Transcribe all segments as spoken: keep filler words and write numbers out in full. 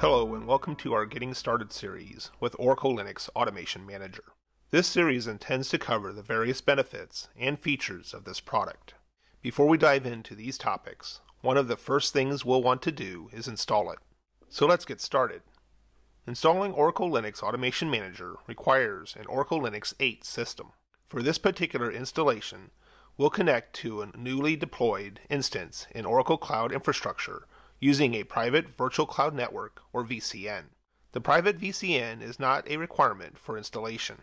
Hello and welcome to our Getting Started series with Oracle Linux Automation Manager. This series intends to cover the various benefits and features of this product. Before we dive into these topics, one of the first things we'll want to do is install it. So let's get started. Installing Oracle Linux Automation Manager requires an Oracle Linux eight system. For this particular installation, we'll connect to a newly deployed instance in Oracle Cloud Infrastructure using a private virtual cloud network, or V C N. The private V C N is not a requirement for installation.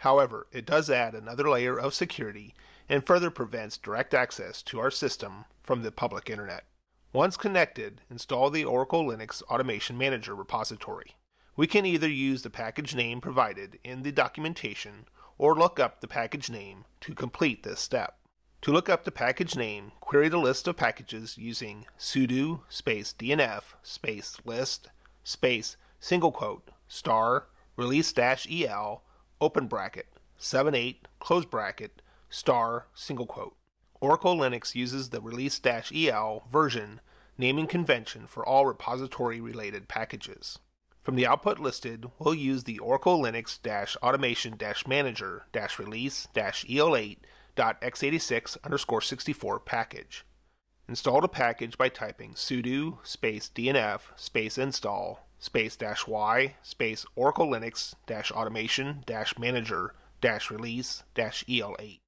However, it does add another layer of security and further prevents direct access to our system from the public internet. Once connected, install the Oracle Linux Automation Manager repository. We can either use the package name provided in the documentation or look up the package name to complete this step. To look up the package name, query the list of packages using sudo space dnf space list space single quote star release dash el open bracket seven eight close bracket star single quote. Oracle Linux uses the release dash el version naming convention for all repository related packages. From the output listed, we'll use the Oracle Linux dash automation dash manager dash release dash el8 x eighty-six underscore sixty-four package. Install the package by typing sudo space dnf space install space dash y space Oracle Linux dash automation dash manager dash release dash el8.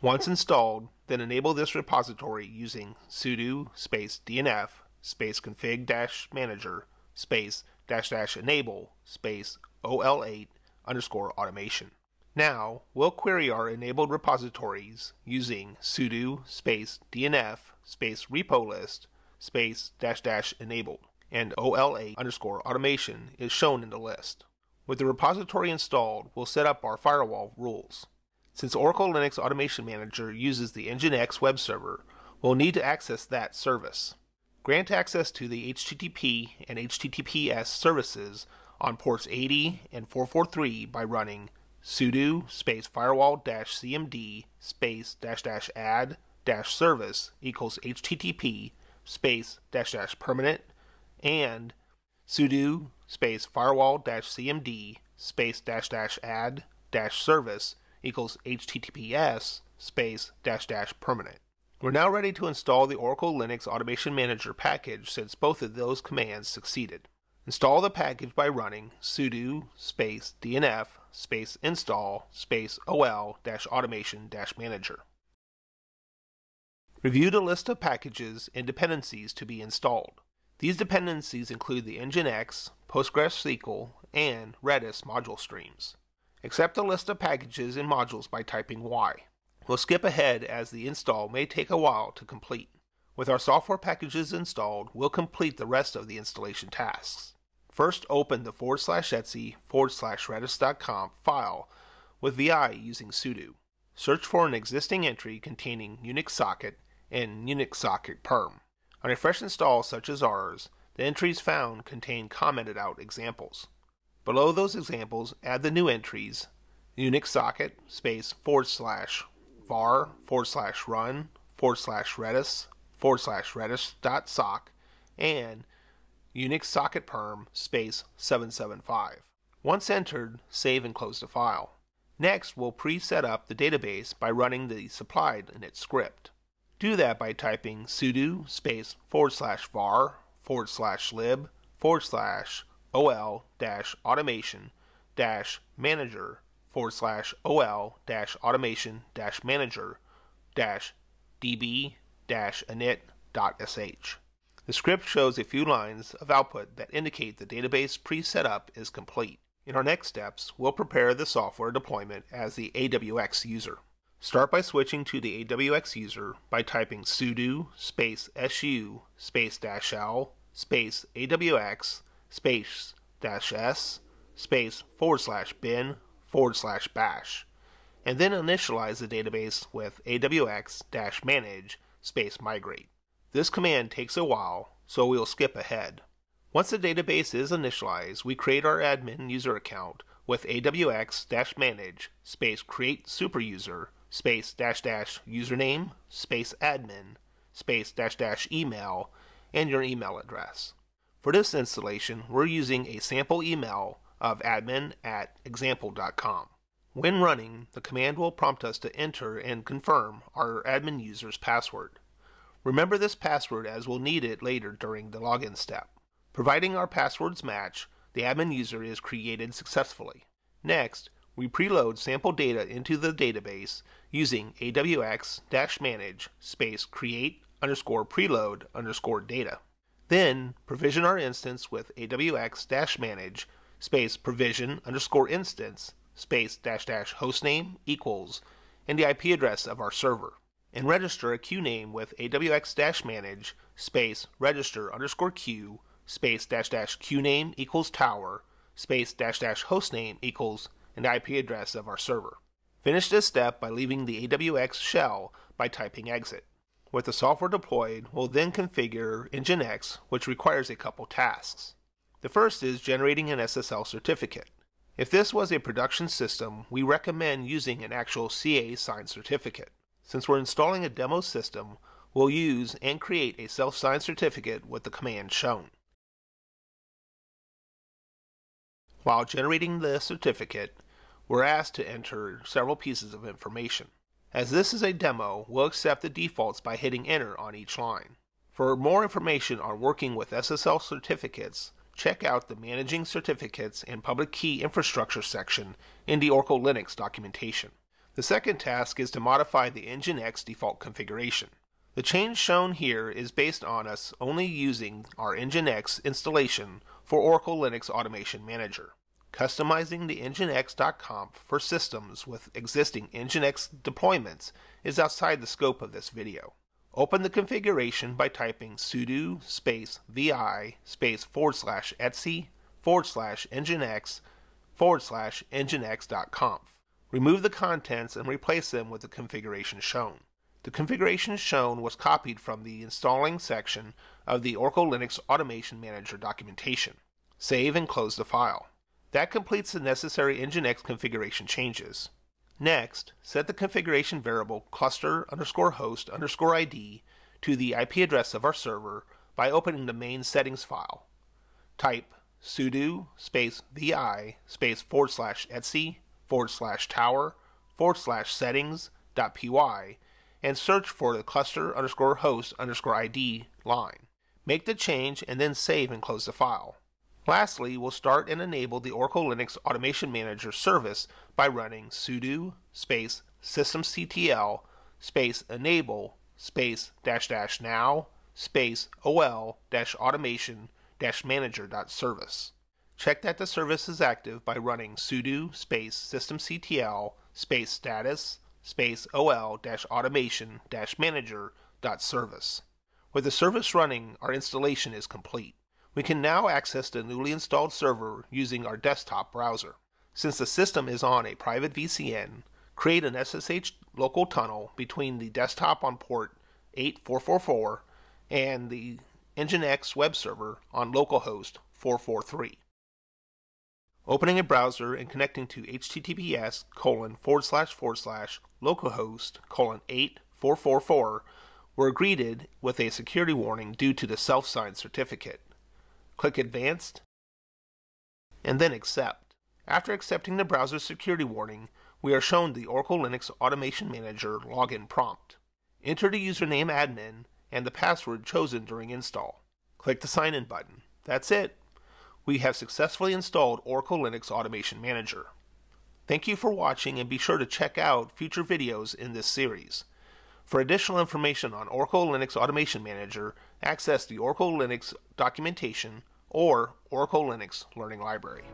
Once installed, then enable this repository using sudo space dnf space config dash manager space dash dash enable space O L eight underscore automation. Now, we'll query our enabled repositories using sudo space dnf space repo list space dash dash enabled, and O L A underscore automation is shown in the list. With the repository installed, we'll set up our firewall rules. Since Oracle Linux Automation Manager uses the nginx web server, we'll need to access that service. Grant access to the H T T P and H T T P S services on ports eighty and four forty-three by running sudo space firewall dash cmd space dash dash add dash service equals http space dash dash permanent and sudo space firewall dash cmd space dash dash add dash service equals https space dash dash permanent. We're now ready to install the Oracle Linux Automation Manager package since both of those commands succeeded. Install the package by running sudo space dnf space install space ol dash automation dash manager. Review the list of packages and dependencies to be installed. These dependencies include the nginx, PostgreSQL, and Redis module streams. Accept the list of packages and modules by typing Y. We'll skip ahead as the install may take a while to complete. With our software packages installed, we'll complete the rest of the installation tasks. First, open the forward slash etsy forward slash redis.conf file with vi using sudo. Search for an existing entry containing Unix socket and Unix socket perm. On a fresh install such as ours, the entries found contain commented out examples. Below those examples, add the new entries Unix socket space forward slash var forward slash run forward slash redis forward slash redis.sock and Unix socket perm space seven seven five. Once entered, save and close the file. Next, we'll pre-set up the database by running the supplied init script. Do that by typing sudo space forward slash var forward slash lib forward slash ol dash automation dash manager forward slash ol dash automation dash manager dash db dash init dot sh. The script shows a few lines of output that indicate the database pre-setup is complete. In our next steps, we'll prepare the software deployment as the A W X user. Start by switching to the A W X user by typing sudo space su space dash l space awx space dash s space forward slash bin forward slash bash, and then initialize the database with awx dash manage space migrate. This command takes a while, so we'll skip ahead. Once the database is initialized, we create our admin user account with awx-manage space create superuser space dash dash username space admin space dash dash email and your email address. For this installation, we're using a sample email of admin at example dot com. When running, the command will prompt us to enter and confirm our admin user's password. Remember this password as we'll need it later during the login step. Providing our passwords match, the admin user is created successfully. Next, we preload sample data into the database using awx-manage space create underscore preload underscore data. Then, provision our instance with awx-manage space provision underscore instance space dash dash hostname equals and the I P address of our server, and register a queue name with awx-manage space register underscore queue space dash dash queue name equals tower space dash dash hostname equals and the I P address of our server. Finish this step by leaving the A W X shell by typing exit. With the software deployed, we'll then configure nginx, which requires a couple tasks. The first is generating an S S L certificate. If this was a production system, we recommend using an actual C A signed certificate. Since we're installing a demo system, we'll use and create a self-signed certificate with the command shown. While generating the certificate, we're asked to enter several pieces of information. As this is a demo, we'll accept the defaults by hitting enter on each line. For more information on working with S S L certificates, check out the Managing Certificates and Public Key Infrastructure section in the Oracle Linux documentation. The second task is to modify the nginx default configuration. The change shown here is based on us only using our nginx installation for Oracle Linux Automation Manager. Customizing the nginx dot conf for systems with existing nginx deployments is outside the scope of this video. Open the configuration by typing sudo space vi space forward slash etsy forward slash nginx forward slash nginx.conf. Remove the contents and replace them with the configuration shown. The configuration shown was copied from the installing section of the Oracle Linux Automation Manager documentation. Save and close the file. That completes the necessary nginx configuration changes. Next, set the configuration variable cluster underscore host underscore I D to the I P address of our server by opening the main settings file. Type sudo space vi space forward slash etsy forward slash tower forward slash settings dot py and search for the cluster underscore host underscore I D line. Make the change and then save and close the file. Lastly, we'll start and enable the Oracle Linux Automation Manager service by running sudo space systemctl space enable space dash dash now space ol dash automation dash manager dot service. Check that the service is active by running sudo space systemctl space status space ol dash automation dash manager dot service. With the service running, our installation is complete. We can now access the newly installed server using our desktop browser. Since the system is on a private V C N, create an S S H local tunnel between the desktop on port eight four four four and the nginx web server on localhost four four three. Opening a browser and connecting to https colon forward slash forward slash localhost colon eight four four four, we're greeted with a security warning due to the self-signed certificate. Click Advanced, and then Accept. After accepting the browser's security warning, we are shown the Oracle Linux Automation Manager login prompt. Enter the username admin and the password chosen during install. Click the Sign In button. That's it. We have successfully installed Oracle Linux Automation Manager. Thank you for watching, and be sure to check out future videos in this series. For additional information on Oracle Linux Automation Manager, access the Oracle Linux documentation or Oracle Linux Learning Library.